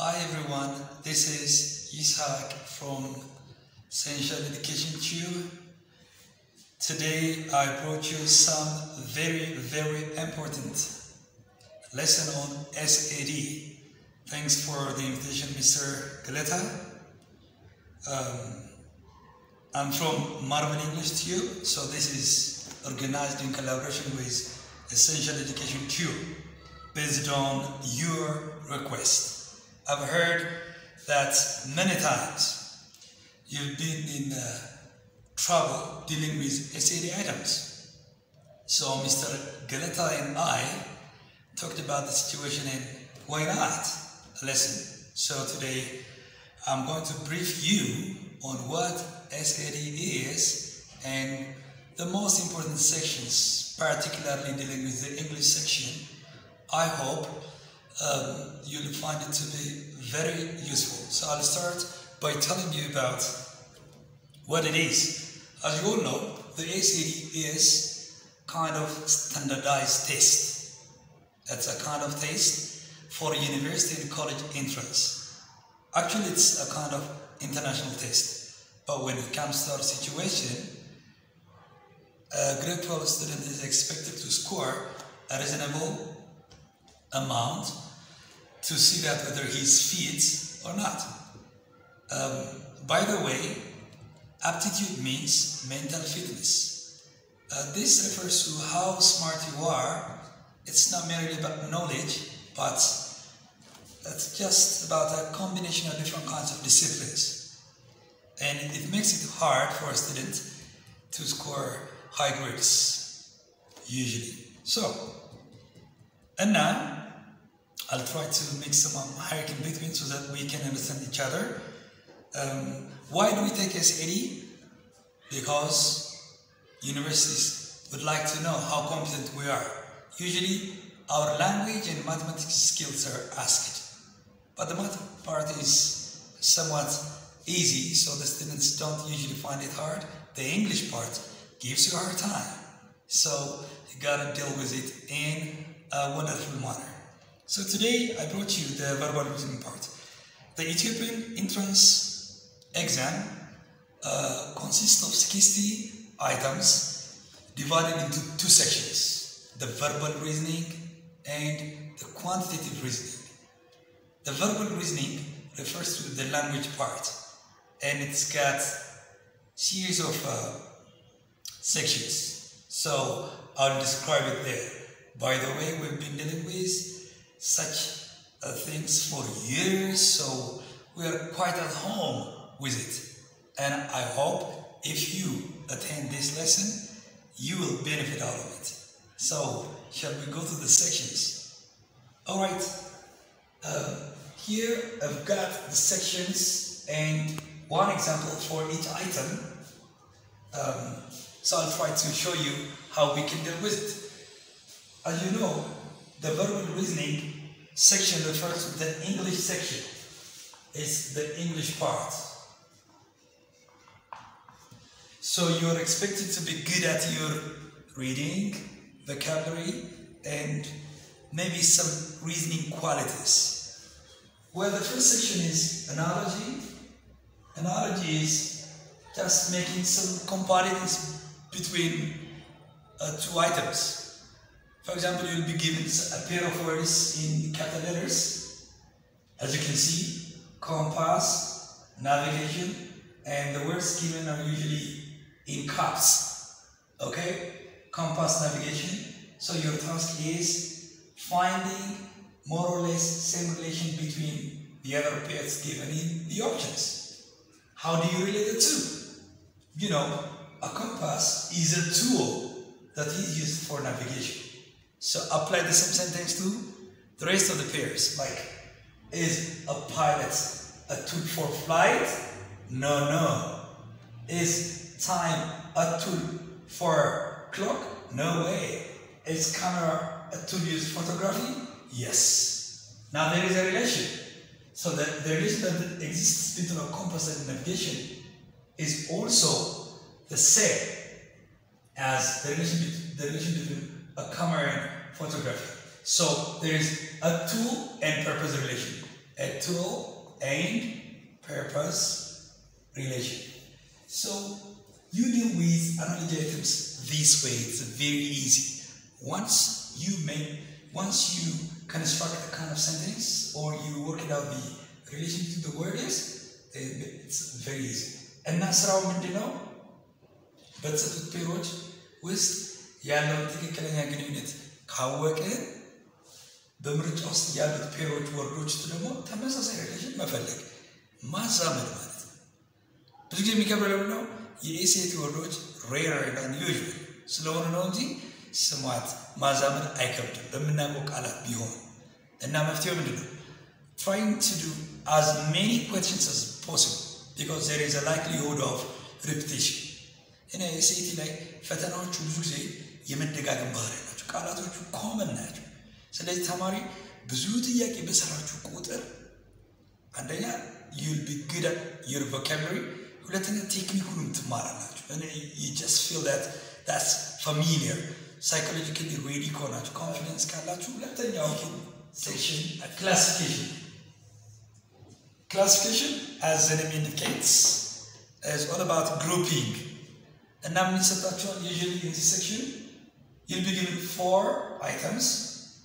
Hi everyone, this is Yisak from Essential Education Tube. Today I brought you some very important lesson on SAT. Thanks for the invitation, Mr. Galeta. I'm from Marvel English Tube, so this is organized in collaboration with Essential Education Tube based on your request. I've heard that many times you've been in trouble dealing with SAT items. So Mr. Galeta and I talked about the situation and why not a lesson. So today I'm going to brief you on what SAT is and the most important sections, particularly dealing with the English section. I hope you'll find it to be very useful. So I'll start by telling you about what it is. As you all know, the SAT is kind of standardized test. That's a kind of test for university and college entrance. Actually, it's a kind of international test. But when it comes to our situation, a grade 12 student is expected to score a reasonable amount to see that whether he's fit or not. By the way, aptitude means mental fitness. This refers to how smart you are. It's not merely about knowledge, but it's just about a combination of different kinds of disciplines. And it makes it hard for a student to score high grades, usually. So, and now, I'll try to make some hierarchy in between so that we can understand each other. Why do we take SAT? Because universities would like to know how competent we are. Usually, our language and mathematics skills are asked. But the math part is somewhat easy, so the students don't usually find it hard. The English part gives you a hard time. So you gotta deal with it in a wonderful manner. So today I brought you the verbal reasoning part. The Ethiopian entrance exam consists of 60 items divided into two sections, the verbal reasoning and the quantitative reasoning. The verbal reasoning refers to the language part, and it's got series of sections. So I'll describe it there. By the way, we've been dealing with such things for years, so we are quite at home with it. And I hope if you attend this lesson, you will benefit out of it. So, shall we go to the sections? Alright, here I've got the sections and one example for each item. So I'll try to show you how we can deal with it. As you know, the verbal reasoning section refers to the English section. It's the English part. So you're expected to be good at your reading, vocabulary, and maybe some reasoning qualities. Well, the first section is analogy. Analogy is just making some comparisons between two items. For example, you'll be given a pair of words in capital letters, as you can see, compass, navigation, and the words given are usually in caps, okay? Compass, navigation. So your task is finding more or less same relation between the other pairs given in the options. How do you relate the two? You know, a compass is a tool that is used for navigation. So apply the same sentence to the rest of the pairs, like, is a pilot a tool for flight? No. Is time a tool for clock? No way. Is camera a tool used for photography? Yes. Now there is a relation. So the relation that exists between a compass and navigation is also the same as the relation between a camera and photography. So there is a tool and purpose relation. a tool, aim, purpose, relation. So you deal with analogous this way. It's very easy. Once you construct a kind of sentence or you work it out the relation to the word is, it's very easy. And now, but the period with Yellow Ticket Unit, Kawake, the merge of the Yellow period work to the moon, Tamasa relation, my fellow, Mazaman. But give me Cabral now, you say to a roach, rare and unusual. Slow and only, somewhat Mazaman, I kept the Minamok Allah beyond. And now, after trying to do as many questions as possible. Because there is a likelihood of repetition. In a SAT like Fatana Chuzi, Yemendegagambar, Kalato to common natural. So let Tamari, Bzuti Yaki Besara to quarter, and then you'll be good at your vocabulary. Let it take me home tomorrow. And you just feel that that's familiar. Psychologically, ready, confidence, Kalatu, let the session, a classification. Classification, as the name indicates, is all about grouping. And now, usually in this section, you'll be given 4 items,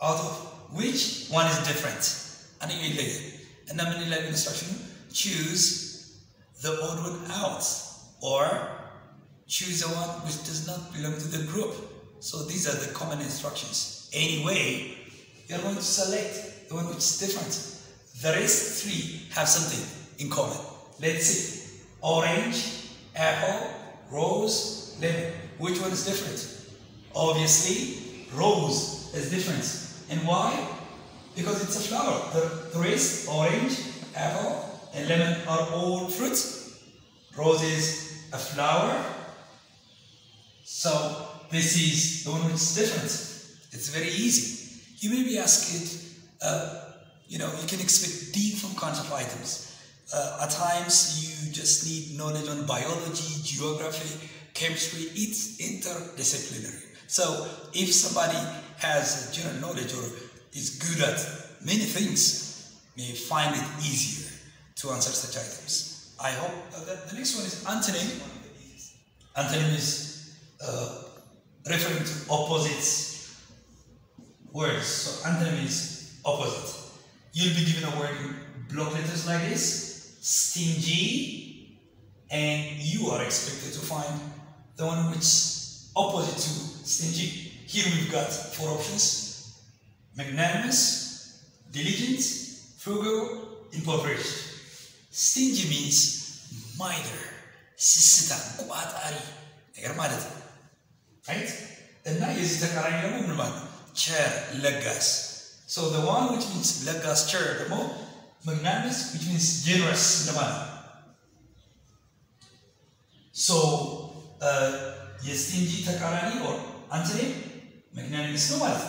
out of which one is different. And then you later. And now, in the instruction, choose the odd one out, or choose the one which does not belong to the group. So these are the common instructions. Anyway, you're going to select the one which is different. The rest 3 have something in common. Let's see. Orange, apple, rose, lemon. Which one is different? Obviously, rose is different. And why? Because it's a flower. The rest, orange, apple, and lemon are all fruits. Rose is a flower. So this is the one which is different. It's very easy. You may be asked, you can expect deep from concept items. At times, you just need knowledge on biology, geography, chemistry. It's interdisciplinary. So, if somebody has general knowledge or is good at many things, may find it easier to answer such items. I hope that the next one is antonym. Antonym is referring to opposite words. So, antonym is opposite. You'll be given a word in block letters like this, stingy, and you are expected to find the one which is opposite to stingy. Here we've got 4 options: magnanimous, diligent, frugal, impoverished. Stingy means miser, sisita, kubatari, right? And now is the Karayam, chair, legas. So the one which means legas chair, the more magnanimous, which means generous, the man. So stingy takarani or antonym, magnanimous no man.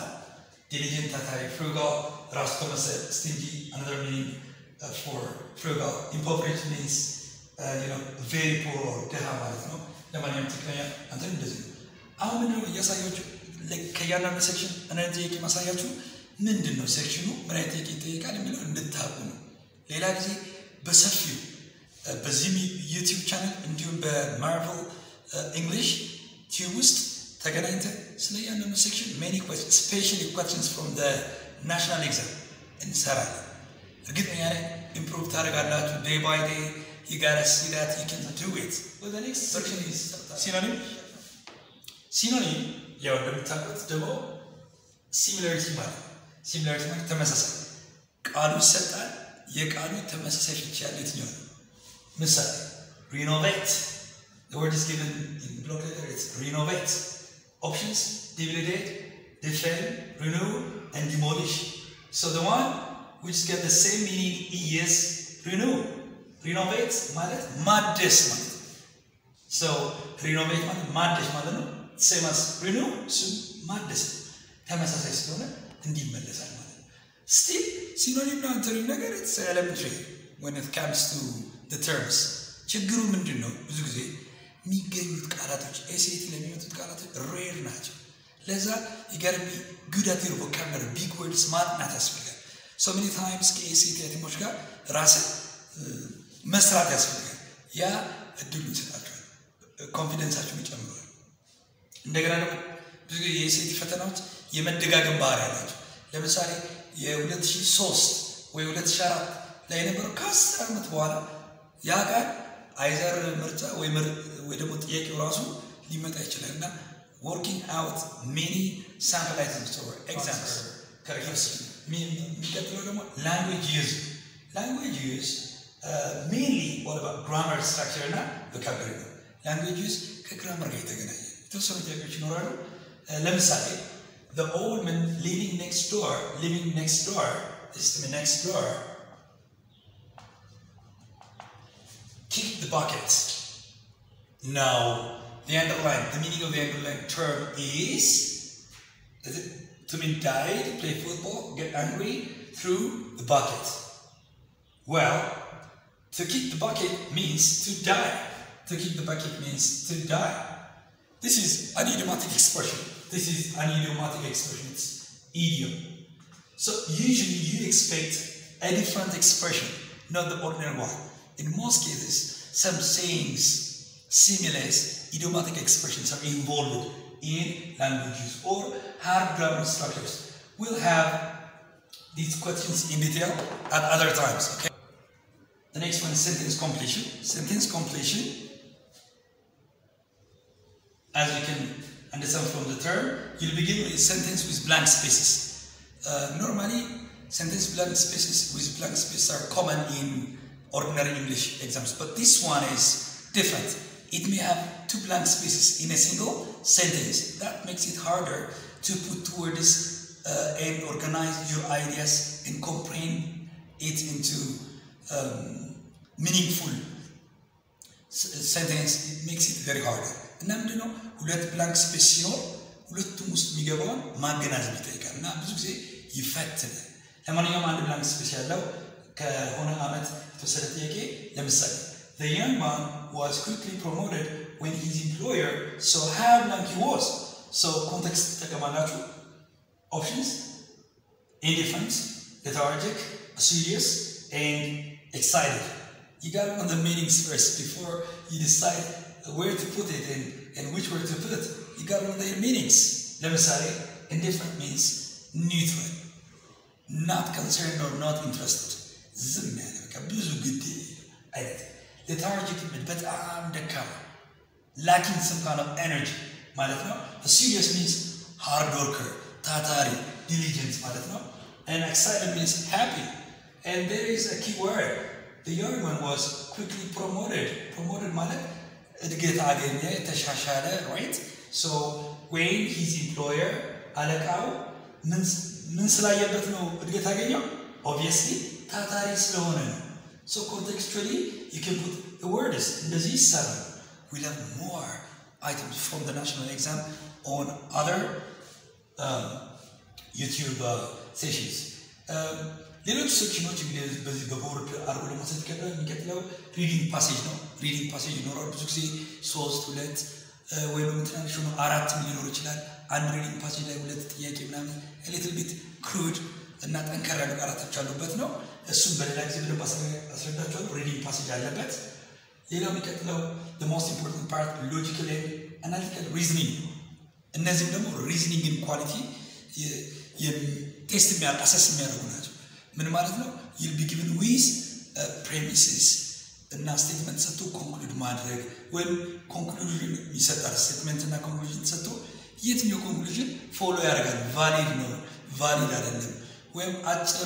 Diligent tatari frugal, rastomasa stingy, another meaning for frugal. Impoverished means very poor or dehamal, no? The man antonym doesn't. How many yasayochu like kayana section and take masayachu? Mendino section, but I take it to Academy and the Tabuno. Lelazi, Basafu, Bazimi YouTube channel, and you Marvel English Tube, Tagaranta, Slayan section, many questions, especially questions from the national exam in Sarah. Again, improve Taragala day by day. You gotta see that you can do it. Well, the next section is synonym. Synonym, you are going to talk with the law. Similarity matter. Similarity means temasasai. Kalu setan, ye kalu temasasai feature letnyon. Misal, renovate. The word is given in block letter. It's renovate. Options: debilitate, defend, renew, and demolish. So the one which gets the same meaning is renew. Renovate, malet, maddes malet. So renovate malet, maddes malet. Same as renew, so maddes. Temasasai stone. Still, synonym and antonym is elementary when it comes to the terms. Chiguru Mendino, Zuzi, Miguel Karatuch, SAT Lemutu Karatu, rare natural. Leza, you gotta be good at your vocabulary, big words, smart, not a speaker. So many times KCT Timoshka Rasa Mesrat as Ya Duluch confidence at which I'm going. የመደጋገም ባህሪ አላቸው ለምሳሌ የ2003 ወይ 2004 ላይ ነበር ከአስር አመት በኋላ ያ ጋር አይዘር ምርጫ ወይ ደግሞ ጥያቄው ራሱ ሊመጣ ይችላልና working out many sample items or examples corrections የሚቀጥለው ደግሞ language use mainly what about grammar structure እና vocabulary language use ከግራመር ጋር የተገናኘ የተወሰኑ ጥያቄዎች ይኖራሉ ለምሳሌ The old man living next door, this is the next door, kicked the bucket. Now, the meaning of the underlying term is to mean died, play football, get angry, threw the bucket. Well, to kick the bucket means to die. To kick the bucket means to die. This is an idiomatic expression. It's idiom. So usually you expect a different expression, not the ordinary one. In most cases, some sayings, similes, idiomatic expressions are involved in languages or hard grammar structures. We'll have these questions in detail at other times. Okay. The next one is sentence completion. Sentence completion, as you can understand from the term, you'll begin with a sentence with blank spaces. Normally, blank spaces are common in ordinary English exams, but this one is different. It may have two blank spaces in a single sentence. That makes it harder to put words and organize your ideas and comprehend it into meaningful sentence. It makes it very hard. And then, ሁለት blank space ሲኖር ሁለቱም ውስጥ የሚገባውን ማገናዘብ ይጠይቃል እና ብዙ ጊዜ ይፈትል ለማንኛውም አንድ blank space ያለው ከሆነ አመት ተሰለ ጥያቄ ለምሳሌ the young man was quickly promoted when his employer saw how blank he was so context ተቀማላችሁ options indifferent lethargic serious and excited you got to know the meanings first before you decide where to put it and which word to put it. You got all their meanings. Lemasari, indifferent means neutral, not concerned or not interested. Lethargic means but I'm the cover, lacking some kind of energy. Serious means hard worker, tatari, diligent. And excited means happy. And there is a key word. The young one was quickly promoted. Promoted malet. Right? So when his employer alakao obviously Tatari Sloan. So contextually you can put the word is seven. We'll have more items from the national exam on other YouTube sessions. ሌሎች ሰዎች እንግዲህ በዚህ በቦርድ አርጎ ለማሰጥ ከደረ የሚከተለው ሪዲንግ ፓሴጅ ኖሮ ብዙ ጊዜ 3 2 ወይ ለምትናሽ ነው 4 ሊኖር ይችላል አንድ ሪዲንግ ፓሴጅ ላይ ሁለት ጥያቄ ምናምን a little bit crude እና ጠንካራ ቃላቶች አሉበት ነው እሱም በሌላ ጊዜ አስረዳችኋለሁ ሪዲንግ ፓሴጅ አለበት ሌላው የሚከተለው the most important part logical and analytical reasoning እነዚህም ደግሞ reasoning in quality የቴስት የሚያል አሰስ የሚያደርጉናል You'll be given with premises and a statement to conclude madreg. When conclusion is a statement and a conclusion sato, yet your conclusion follow again, valid no, valid addendum. When at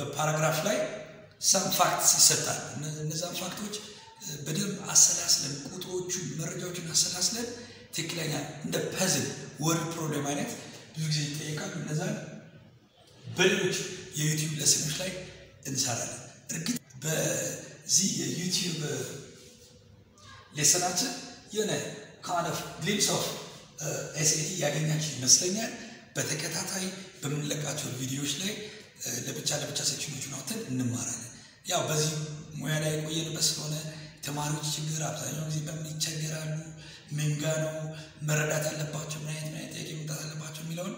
the paragraph like some facts set up, and some fact which but asalas them put you merge in asalas them, take like the puzzle word problem in it, you take up in the በሌሎች የዩቲዩብ ለሰዎች ላይ እንሰራለን እርግጥ በዚህ የዩቲዩብ ለሰናችን የሆነ kind of glimpse of SAT ያገኛችሁ ይመስለኛል በተከታታይ በመለቃቸው ቪዲዮዎች ላይ ለብቻ ሴክሽኖችን አውጥተን እንማራለን ያው በዚህ ሙያ ላይ ቆየንበት ስለሆነ ተማሪዎች ችግር አብዛኛው ጊዜ በምን ይቸገራሉ ምን ጋር ነው መረዳት አለባችሁ ምን አይነት ጥያቄ መጠየቅ አለባችሁ የሚለውን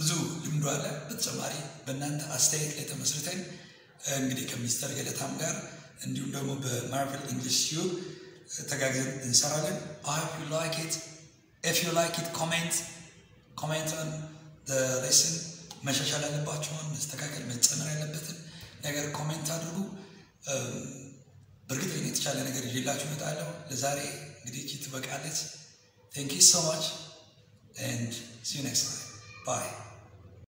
ብዙ ልምዱ አለ በተጨማሪ በእናንተ አስተያየት ላይ ተመስርተን እንግዲህ ከሚስተር ገለታም ጋር እንዲሁም ደግሞ በማርቨል እንግሊሽ ቲዩብ ተጋግዘን እንሰራለን I hope you like it if you like it comment on the lesson መሻሻል ያለባችሁን መስተካከል መጨመር ያለበትን ነገር ኮሜንት አድርጉ በእርግጠኝነት የተቻለ ነገር ይዤላችሁ መጣለሁ ለዛሬ እንግዲህ ትበቃለች Thank you so much and see you next time Bye.